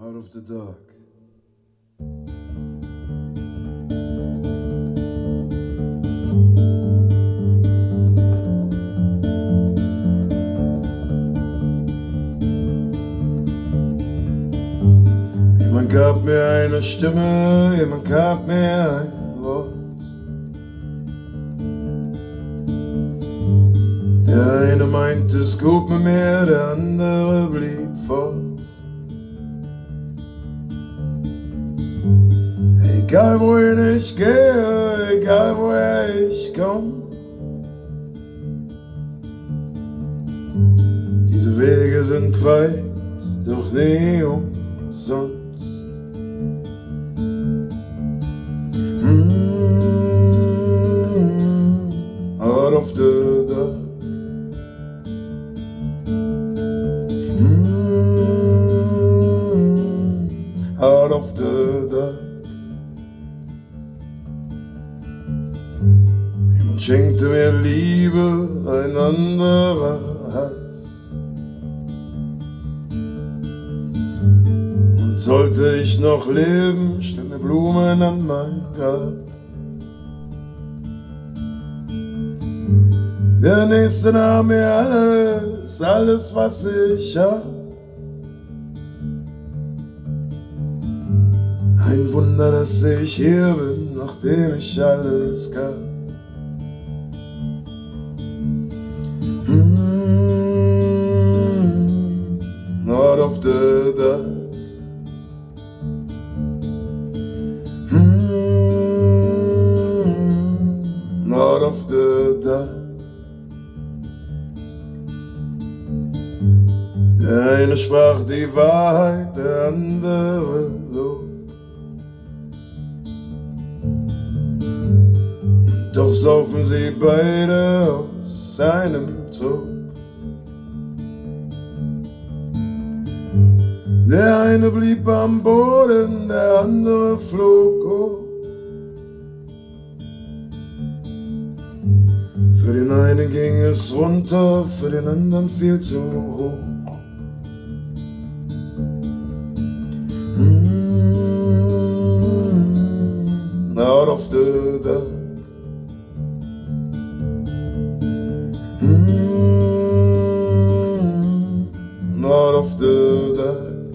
Out of the Dark. Jemand gab mir eine Stimme, jemand gab mir ein Wort, der eine meint es gut mit mir, der andere blieb fort. Egal wohin ich gehe, egal woher ich komm, diese Wege sind weit, doch nie umsonst. Out of the dark. Out of the dark. Jemand schenkte mir Liebe, ein anderer Hass. Und sollte ich noch leben, stand mir Blumen an mein Grab. Der Nächste nahm mir alles, alles was ich hab. Ein Wunder, dass ich hier bin, nachdem ich alles gab. Out of the dark. Out of the dark. Der eine sprach die Wahrheit, der andere log. Doch saufen sie beide aus seinem Trog. Der eine blieb am Boden, der andere flog hoch. Für den einen ging es runter, für den anderen viel zu hoch. Out of the dark. Out of the dark.